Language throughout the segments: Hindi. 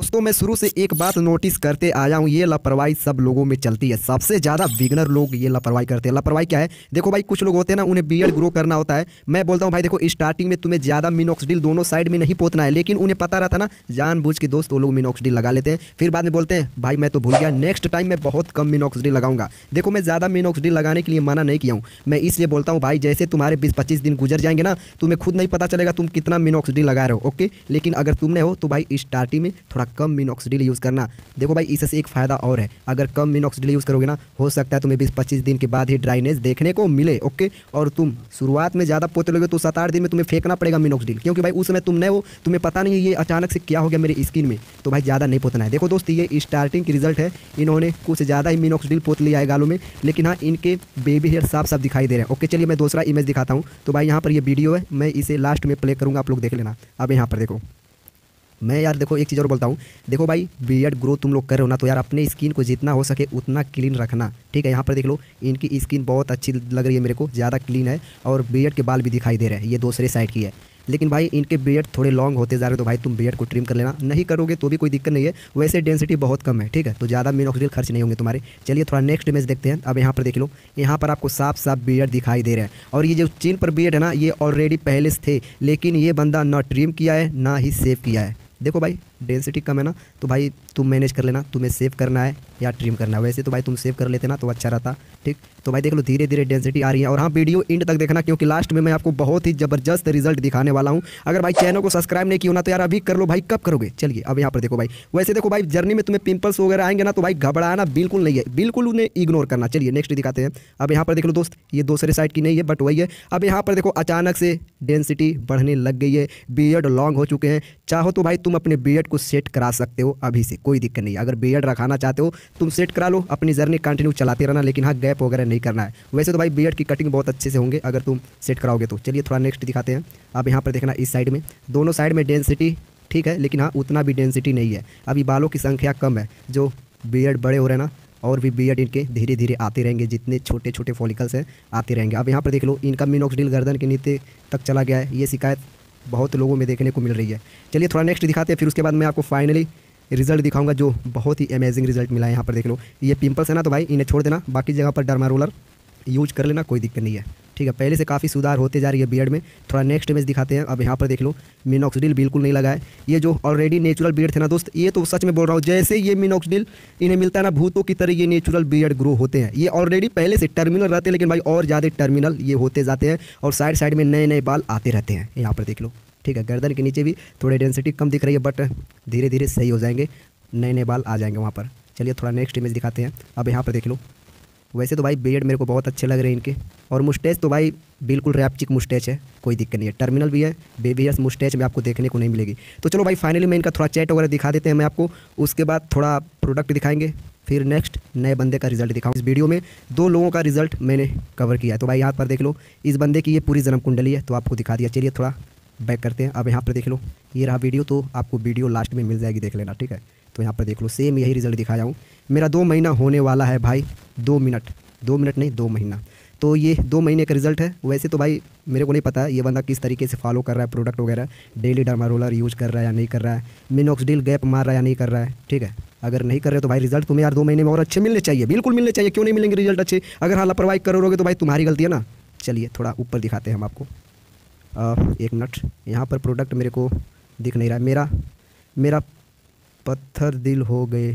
दोस्तों मैं शुरू से एक बात नोटिस करते आया हूँ, ये लापरवाही सब लोगों में चलती है। सबसे ज़्यादा बिगनर लोग ये लापरवाही करते हैं। लापरवाही क्या है, देखो भाई कुछ लोग होते हैं ना, उन्हें बीयर्ड ग्रो करना होता है। मैं बोलता हूँ भाई देखो स्टार्टिंग में तुम्हें ज़्यादा मिनॉक्सिडिल दोनों साइड में नहीं पोतना है, लेकिन उन्हें पता रहता ना, जानबूझ के दोस्त वो लोग मिनॉक्सिडिल लगा लेते हैं। फिर बाद में बोलते हैं भाई मैं तो भूल गया, नेक्स्ट टाइम मैं बहुत कम मिनॉक्सिडिल लगाऊंगा। देखो मैं ज़्यादा मिनॉक्सिडिल लगाने के लिए मना नहीं किया हूँ, मैं इसलिए बोलता हूँ भाई जैसे तुम्हारे 20-25 दिन गुजर जाएंगे ना, तुम्हें खुद नहीं पता चलेगा तुम कितना मिनॉक्सिडिल लगा रहे हो। ओके, लेकिन अगर तुमने हो तो भाई स्टार्टिंग में थोड़ा कम मिनॉक्सिडिल यूज़ करना। देखो भाई इससे एक फ़ायदा और है, अगर कम मिनॉक्सिडिल यूज़ करोगे ना, हो सकता है तुम्हें 20-25 दिन के बाद ही ड्राइनेस देखने को मिले। ओके, और तुम शुरुआत में ज़्यादा पोते लोगे तो 7-8 दिन में तुम्हें फेंकना पड़ेगा मिनॉक्सिडिल, क्योंकि भाई उस समय तुम नए हो, तुम्हें पता नहीं ये अचानक से क्या हो गया मेरी स्किन में, तो भाई ज़्यादा नहीं पोतना है। देखो दोस्त ये स्टार्टिंग की रिजल्ट है, इन्होंने कुछ ज़्यादा ही मिनॉक्सिडिल पोत लिया है गालों में, लेकिन हाँ इनके बेबी हेयर साफ साफ दिखाई दे रहे हैं। ओके चलिए मैं दूसरा इमेज दिखाता हूँ। तो भाई यहाँ पर ये वीडियो है, मैं इसे लास्ट में प्ले करूँगा, आप लोग देख लेना। अब यहाँ पर देखो, मैं यार देखो एक चीज़ और बोलता हूँ, देखो भाई बियर्ड ग्रो तुम लोग कर रहे हो ना, तो यार अपने स्किन को जितना हो सके उतना क्लीन रखना, ठीक है। यहाँ पर देख लो इनकी स्किन बहुत अच्छी लग रही है मेरे को, ज़्यादा क्लीन है, और बियर्ड के बाल भी दिखाई दे रहे हैं, ये दूसरे साइड की है। लेकिन भाई इनके बियर्ड थोड़े लॉन्ग होते जा रहे हो, तो भाई तुम बियर्ड को ट्रिम कर लेना, नहीं करोगे तो भी कोई दिक्कत नहीं है। वैसे डेंसिटी बहुत कम है, ठीक है, तो ज़्यादा मिनॉक्सिडिल खर्च नहीं होंगे तुम्हारे। चलिए थोड़ा नेक्स्ट इमेज देखते हैं। अब यहाँ पर देख लो, यहाँ पर आपको साफ साफ बियर्ड दिखाई दे रहा है, और ये जो चिन पर बियर्ड है ना, ये ऑलरेडी पहले से थे, लेकिन ये बंदा ना ट्रिम किया है ना ही सेव किया है। देखो भाई डेंसिटी कम है ना, तो भाई तुम मैनेज कर लेना, तुम्हें सेव करना है या ट्रिम करना है। वैसे तो भाई तुम सेव कर लेते ना तो अच्छा रहता, ठीक। तो भाई देख लो धीरे धीरे डेंसिटी आ रही है, और हाँ वीडियो एंड तक देखना, क्योंकि लास्ट में मैं आपको बहुत ही ज़बरदस्त रिजल्ट दिखाने वाला हूँ। अगर भाई चैनल को सब्सक्राइब नहीं किया ना तो यार अभी कर लो भाई, कब करोगे। चलिए अब यहाँ पर देखो भाई, वैसे देखो भाई जर्नी में तुम्हें पिंपल्स वगैरह आएंगे ना, तो भाई घबराना बिल्कुल नहीं है, बिल्कुल उन्हें इग्नोर करना। चलिए नेक्स्ट दिखाते हैं। अब यहाँ पर देख लो दोस्त, ये दूसरे साइड की नहीं है बट वही है। अब यहाँ पर देखो अचानक से डेंसिटी बढ़ने लग गई है, बियर्ड लॉन्ग हो चुके हैं। चाहो तो भाई तुम अपने बियर्ड को सेट करा सकते हो अभी से, कोई दिक्कत नहीं। अगर बियर्ड रखाना चाहते हो तुम सेट करा लो, अपनी जर्नी कंटिन्यू चलाते रहना, लेकिन हाँ गैप वगैरह नहीं करना है। वैसे तो भाई बियर्ड की कटिंग बहुत अच्छे से होंगे अगर तुम सेट कराओगे तो। चलिए थोड़ा नेक्स्ट दिखाते हैं। अब यहाँ पर देखना इस साइड में, दोनों साइड में डेंसिटी ठीक है, लेकिन हाँ उतना भी डेंसिटी नहीं है। अभी बालों की संख्या कम है, जो बियर्ड बड़े हो रहे हैं ना, और भी बियर्ड इनके धीरे धीरे आते रहेंगे, जितने छोटे छोटे फॉलिकल्स हैं आते रहेंगे। अब यहाँ पर देख लो इनका मिनॉक्सिडिल गर्दन के नीचे तक चला गया है, ये शिकायत बहुत लोगों में देखने को मिल रही है। चलिए थोड़ा नेक्स्ट दिखाते हैं, फिर उसके बाद मैं आपको फाइनली रिजल्ट दिखाऊंगा, जो बहुत ही अमेजिंग रिजल्ट मिला है। यहाँ पर देख लो ये पिंपल्स है ना, तो भाई इन्हें छोड़ देना, बाकी जगह पर डर्मा रोलर यूज कर लेना, कोई दिक्कत नहीं है, ठीक है। पहले से काफ़ी सुधार होते जा रही है बियर्ड में। थोड़ा नेक्स्ट इमेज दिखाते हैं। अब यहाँ पर देख लो मिनॉक्सिडिल बिल्कुल नहीं लगा है, ये जो ऑलरेडी नेचुरल बियर्ड थे ना दोस्त, ये तो सच में बोल रहा हूँ, जैसे ये मिनॉक्सिडिल इन्हें मिलता है ना भूतों की तरह ये नेचुरल बियर्ड ग्रो होते हैं। ये ऑलरेडी पहले से टर्मिनल रहते हैं, लेकिन भाई और ज़्यादा टर्मिनल ये होते जाते हैं, और साइड साइड में नए नए बाल आते रहते हैं। यहाँ पर देख लो ठीक है, गर्दन के नीचे भी थोड़ी डेंसिटी कम दिख रही है, बट धीरे धीरे सही हो जाएंगे, नए नए बाल आ जाएंगे वहाँ पर। चलिए थोड़ा नेक्स्ट इमेज दिखाते हैं। अब यहाँ पर देख लो, वैसे तो भाई बियर्ड मेरे को बहुत अच्छे लग रहे हैं इनके, और मुस्टैच तो भाई बिल्कुल रैपचिक मुस्टैच है, कोई दिक्कत नहीं है। टर्मिनल भी है, बेबी हेयर्स मुस्टैच में आपको देखने को नहीं मिलेगी। तो चलो भाई फाइनली मैं इनका थोड़ा चैट वगैरह दिखा देते हैं मैं आपको, उसके बाद थोड़ा प्रोडक्ट दिखाएंगे, फिर नेक्स्ट नए बंदे का रिजल्ट दिखाऊँ। इस वीडियो में 2 लोगों का रिजल्ट मैंने कवर किया है, तो भाई यहाँ पर देख लो इस बंदे की ये पूरी जन्म कुंडली है, तो आपको दिखा दिया। चलिए थोड़ा बैक करते हैं। अब यहाँ पर देख लो ये रहा वीडियो, तो आपको वीडियो लास्ट में मिल जाएगी, देख लेना ठीक है। तो यहाँ पर देख लो सेम यही रिजल्ट दिखाया हूँ। मेरा 2 महीना होने वाला है भाई, 2 मिनट नहीं 2 महीना, तो ये 2 महीने का रिजल्ट है। वैसे तो भाई मेरे को नहीं पता है ये बंदा किस तरीके से फॉलो कर रहा है प्रोडक्ट वगैरह, डेली डर्मा रोलर यूज़ कर रहा है या नहीं कर रहा है, मिनॉक्सिडिल गैप मार रहा है या नहीं कर रहा है, ठीक है। अगर नहीं कर रहे तो भाई रिजल्ट तुम्हें यार 2 महीने में और अच्छे मिलने चाहिए, बिल्कुल मिलने चाहिए, क्यों नहीं मिलेंगे रिजल्ट अच्छे। अगर हाँ लापरवाही करोगे तो भाई तुम्हारी गलती है ना। चलिए थोड़ा ऊपर दिखाते हैं हम आपको, एक मिनट। यहाँ पर प्रोडक्ट मेरे को दिख नहीं रहा है, मेरा पत्थर दिल हो गए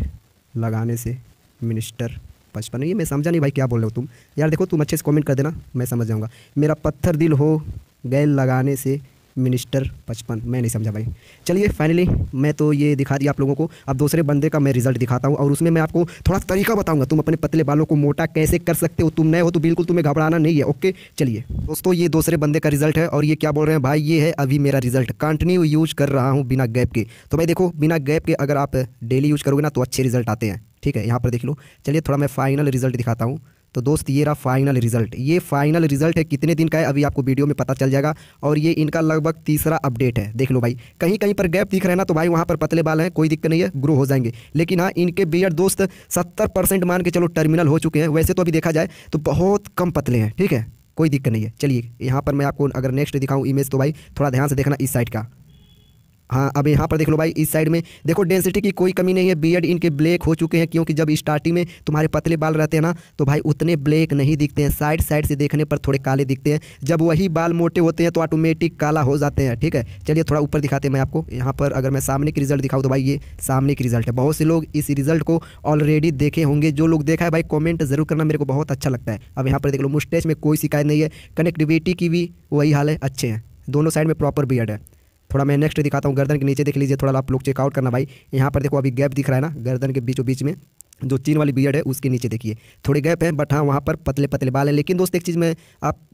लगाने से मिनिस्टर 55। ये मैं समझा नहीं भाई क्या बोल रहे हो तुम, यार देखो तुम अच्छे से कमेंट कर देना, मैं समझ जाऊँगा। मेरा पत्थर दिल हो गए लगाने से मिनिस्टर 55, मैं नहीं समझा भाई। चलिए फाइनली मैं तो ये दिखा दिया आप लोगों को, अब दूसरे बंदे का मैं रिजल्ट दिखाता हूँ, और उसमें मैं आपको थोड़ा तरीका बताऊँगा तुम अपने पतले बालों को मोटा कैसे कर सकते हो। तुम नए हो तो बिल्कुल तुम्हें घबराना नहीं है, ओके। चलिए दोस्तों ये दूसरे बंदे का रिजल्ट है, और ये क्या बोल रहे हैं भाई, ये है अभी मेरा रिजल्ट, कंटिन्यू यूज़ कर रहा हूँ बिना गैप के। तो भाई देखो बिना गैप के अगर आप डेली यूज़ करोगे ना तो अच्छे रिजल्ट आते हैं, ठीक है। यहाँ पर देख लो। चलिए थोड़ा मैं फाइनल रिजल्ट दिखाता हूँ। तो दोस्त ये रहा फाइनल रिजल्ट, ये फाइनल रिजल्ट है, कितने दिन का है अभी आपको वीडियो में पता चल जाएगा, और ये इनका लगभग तीसरा अपडेट है। देख लो भाई कहीं कहीं पर गैप दिख रहा है ना, तो भाई वहाँ पर पतले बाल हैं, कोई दिक्कत नहीं है, ग्रो हो जाएंगे। लेकिन हाँ इनके बियर्ड दोस्त 70% मान के चलो टर्मिनल हो चुके हैं। वैसे तो अभी देखा जाए तो बहुत कम पतले हैं, ठीक है, कोई दिक्कत नहीं है। चलिए यहाँ पर मैं आपको अगर नेक्स्ट दिखाऊँ इमेज, तो भाई थोड़ा ध्यान से देखना इस साइड का। हाँ अब यहाँ पर देख लो भाई, इस साइड में देखो डेंसिटी की कोई कमी नहीं है। बियर्ड इनके ब्लैक हो चुके हैं क्योंकि जब स्टार्टिंग में तुम्हारे पतले बाल रहते हैं ना तो भाई उतने ब्लैक नहीं दिखते हैं, साइड साइड से देखने पर थोड़े काले दिखते हैं। जब वही बाल मोटे होते हैं तो ऑटोमेटिक काला हो जाते हैं। ठीक है, चलिए थोड़ा ऊपर दिखाते हैं मैं आपको। यहाँ पर अगर मैं सामने की रिजल्ट दिखाऊँ तो भाई ये सामने की रिजल्ट है। बहुत से लोग इस रिजल्ट को ऑलरेडी देखे होंगे, जो लोग देखा है भाई कॉमेंट जरूर करना, मेरे को बहुत अच्छा लगता है। अब यहाँ पर देख लो मुस्टेज में कोई शिकायत नहीं है, कनेक्टिविटी की भी वही हाल है, अच्छे हैं दोनों साइड में, प्रॉपर बियर्ड है। थोड़ा मैं नेक्स्ट दिखाता हूँ, गर्दन के नीचे देख लीजिए, थोड़ा आप लोग चेकआउट करना भाई। यहाँ पर देखो अभी गैप दिख रहा है ना, गर्दन के बीचों बीच में जो चीन वाली बियर्ड है उसके नीचे देखिए थोड़े गैप हैं, बट हाँ वहाँ पर पतले पतले बाल हैं। लेकिन दोस्त एक चीज़ मैं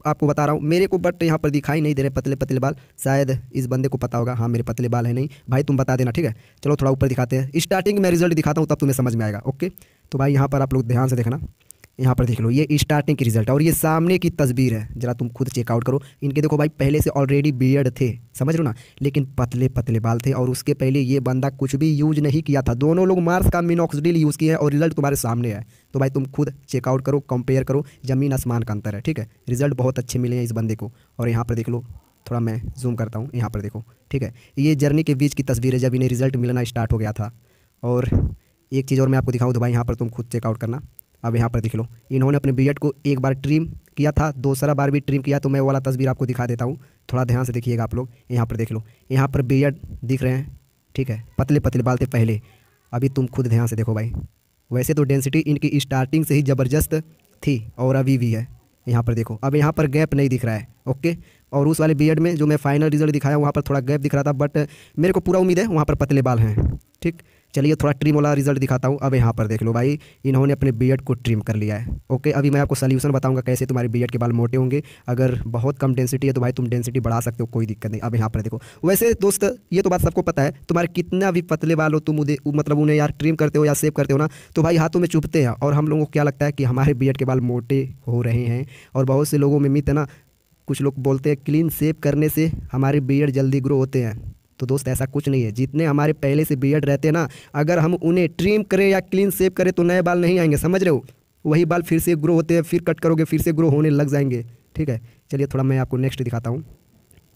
आपको बता रहा हूँ, मेरे को बट यहाँ पर दिखाई नहीं दे रहे पतले पतले बाल, शायद इस बंदे को पता होगा। हाँ मेरे पतले बाल है नहीं भाई, तुम बता देना ठीक है। चलो थोड़ा ऊपर दिखाते हैं, स्टार्टिंग में रिजल्ट दिखाता हूँ तब तुम्हें समझ में आएगा। ओके तो भाई यहाँ पर आप लोग ध्यान से देखना, यहाँ पर देख लो ये स्टार्टिंग की रिजल्ट है और ये सामने की तस्वीर है। जरा तुम खुद चेकआउट करो, इनके देखो भाई पहले से ऑलरेडी बियर्ड थे, समझ लो ना, लेकिन पतले पतले बाल थे। और उसके पहले ये बंदा कुछ भी यूज़ नहीं किया था, दोनों लोग मार्स का मिनॉक्सिडिल यूज़ किया है और रिजल्ट तुम्हारे सामने है। तो भाई तुम खुद चेकआउट करो, कंपेयर करो, ज़मीन आसमान का अंतर है। ठीक है, रिजल्ट बहुत अच्छे मिले हैं इस बंदे को। और यहाँ पर देख लो, थोड़ा मैं जूम करता हूँ, यहाँ पर देखो ठीक है, ये जर्नी के बीच की तस्वीर है जब इन्हें रिजल्ट मिलना स्टार्ट हो गया था। और एक चीज़ और मैं आपको दिखाऊँ तो भाई यहाँ पर तुम खुद चेकआउट करना। अब यहाँ पर देख लो, इन्होंने अपने बियर्ड को एक बार ट्रिम किया था, दूसरा बार भी ट्रिम किया, तो मैं वाला तस्वीर आपको दिखा देता हूँ, थोड़ा ध्यान से देखिएगा आप लोग। यहाँ पर देख लो, यहाँ पर बियर्ड दिख रहे हैं ठीक है, पतले पतले बाल थे पहले। अभी तुम खुद ध्यान से देखो भाई, वैसे तो डेंसिटी इनकी स्टार्टिंग से ही ज़बरदस्त थी और अभी भी है। यहाँ पर देखो, अब यहाँ पर गैप नहीं दिख रहा है ओके। और उस वाले बियर्ड में जो मैं फाइनल रिजल्ट दिखाया वहाँ पर थोड़ा गैप दिख रहा था, बट मेरे को पूरा उम्मीद है वहाँ पर पतले बाल हैं। ठीक, चलिए थोड़ा ट्रिम वाला रिजल्ट दिखाता हूँ। अब यहाँ पर देख लो भाई, इन्होंने अपने बियर्ड को ट्रिम कर लिया है ओके। अभी मैं आपको सोल्यूशन बताऊँगा कैसे तुम्हारे बियर्ड के बाल मोटे होंगे। अगर बहुत कम डेंसिटी है तो भाई तुम डेंसिटी बढ़ा सकते हो, कोई दिक्कत नहीं। अब यहाँ पर देखो, वैसे दोस्त ये तो बात सबको पता है, तुम्हारे कितना भी पतले बाल हो, तुम मतलब उन्हें यार ट्रिम करते हो या सेव करते हो ना, तो भाई हाथों में चुभते हैं और हम लोगों को क्या लगता है कि हमारे बियर्ड के बाल मोटे हो रहे हैं। और बहुत से लोगों में मिथ है ना, कुछ लोग बोलते हैं क्लीन सेव करने से हमारे बियर्ड जल्दी ग्रो होते हैं, तो दोस्त ऐसा कुछ नहीं है। जितने हमारे पहले से बियर्ड रहते हैं ना, अगर हम उन्हें ट्रिम करें या क्लीन सेव करें तो नए बाल नहीं आएंगे, समझ रहे हो, वही बाल फिर से ग्रो होते हैं, फिर कट करोगे फिर से ग्रो होने लग जाएंगे। ठीक है, चलिए थोड़ा मैं आपको नेक्स्ट दिखाता हूँ।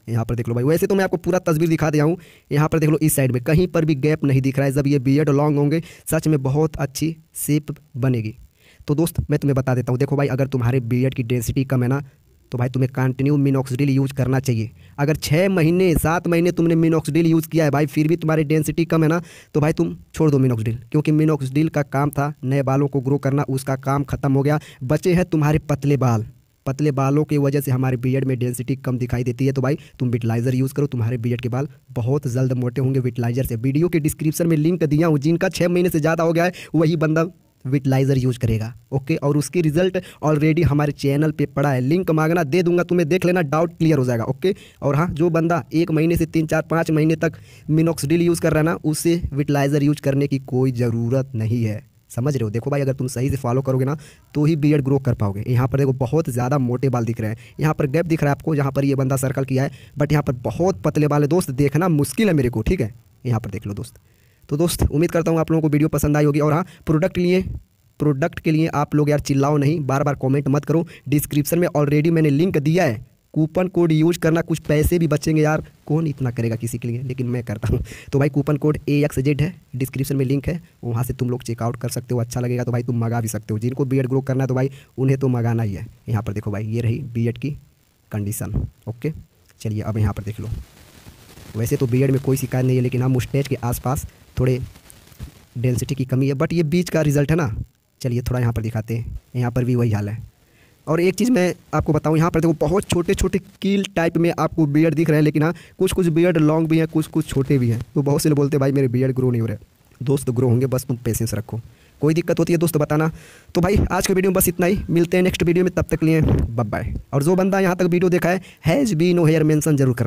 यहाँ पर देख लो भाई, वैसे तो मैं आपको पूरा तस्वीर दिखा दिया हूँ। यहाँ पर देख लो, इस साइड में कहीं पर भी गैप नहीं दिख रहा है। जब ये बियर्ड लॉन्ग होंगे सच में बहुत अच्छी शेप बनेगी। तो दोस्त मैं तुम्हें बता देता हूँ, देखो भाई अगर तुम्हारे बियर्ड की डेंसिटी कम है ना तो भाई तुम्हें कंटिन्यू मिनॉक्सिडिल यूज़ करना चाहिए। अगर 6 महीने 7 महीने तुमने मिनॉक्सिडिल यूज़ किया है भाई, फिर भी तुम्हारी डेंसिटी कम है ना, तो भाई तुम छोड़ दो मिनॉक्सिडिल, क्योंकि मिनॉक्सिडिल का काम था नए बालों को ग्रो करना, उसका काम खत्म हो गया। बचे हैं तुम्हारे पतले बाल, पतले बालों की वजह से हमारे बियर्ड में डेंसिटी कम दिखाई देती है। तो भाई तुम विटलाइजर यूज़ करो, तुम्हारे बियर्ड के बाल बहुत जल्द मोटे होंगे विटलाइजर से। वीडियो के डिस्क्रिप्शन में लिंक दिया हूँ, जिनका 6 महीने से ज़्यादा हो गया है वही बंदा विटलाइजर यूज करेगा ओके। और उसकी रिजल्ट ऑलरेडी हमारे चैनल पे पड़ा है, लिंक मांगना दे दूंगा तुम्हें, देख लेना, डाउट क्लियर हो जाएगा ओके। और हाँ, जो बंदा 1 महीने से 3 4 5 महीने तक मिनॉक्सिडिल यूज़ कर रहा है ना, उसे विटलाइजर यूज करने की कोई ज़रूरत नहीं है, समझ रहे हो। देखो भाई अगर तुम सही से फॉलो करोगे ना तो ही बियर्ड ग्रो कर पाओगे। यहाँ पर देखो बहुत ज़्यादा मोटे बाल दिख रहे हैं, यहाँ पर गैप दिख रहा है आपको, यहाँ पर ये बंदा सर्कल किया है, बट यहाँ पर बहुत पतले बाल है दोस्त, देखना मुश्किल है मेरे को। ठीक है, यहाँ पर देख लो दोस्त। तो दोस्त उम्मीद करता हूँ आप लोगों को वीडियो पसंद आई होगी। और हाँ, प्रोडक्ट के लिए आप लोग यार चिल्लाओ नहीं, बार बार कमेंट मत करो। डिस्क्रिप्शन में ऑलरेडी मैंने लिंक दिया है, कूपन कोड यूज करना, कुछ पैसे भी बचेंगे यार, कौन इतना करेगा किसी के लिए, लेकिन मैं करता हूँ। तो भाई कूपन कोड AXZ है, डिस्क्रिप्शन में लिंक है, वहाँ से तुम लोग चेकआउट कर सकते हो, अच्छा लगेगा तो भाई तुम मंगा भी सकते हो। जिनको बियर्ड ग्रो करना है तो भाई उन्हें तो मंगाना ही है। यहाँ पर देखो भाई, ये रही बियर्ड की कंडीशन ओके। चलिए अब यहाँ पर देख लो, वैसे तो बियर्ड में कोई शिकायत नहीं है, लेकिन हाँ मुस्टेज के आसपास थोड़े डेंसिटी की कमी है, बट ये बीच का रिजल्ट है ना। चलिए थोड़ा यहाँ पर दिखाते हैं, यहाँ पर भी वही हाल है। और एक चीज़ मैं आपको बताऊँ, यहाँ पर देखो बहुत छोटे छोटे कील टाइप में आपको बियर्ड दिख रहे हैं, लेकिन हाँ कुछ बियर्ड लॉन्ग भी हैं, कुछ छोटे भी हैं। तो बहुत से लोग बोलते हैं भाई मेरे बियर्ड ग्रो नहीं हो रहे, दोस्त ग्रो होंगे, बस तुम पेशेंस रखो। कोई दिक्कत होती है दोस्त बताना। तो भाई आज के वीडियो में बस इतना ही, मिलते हैं नेक्स्ट वीडियो में, तब तक लिए बाय। और जो बंदा यहाँ तक वीडियो देखा है, has been no hair mention जरूर करना।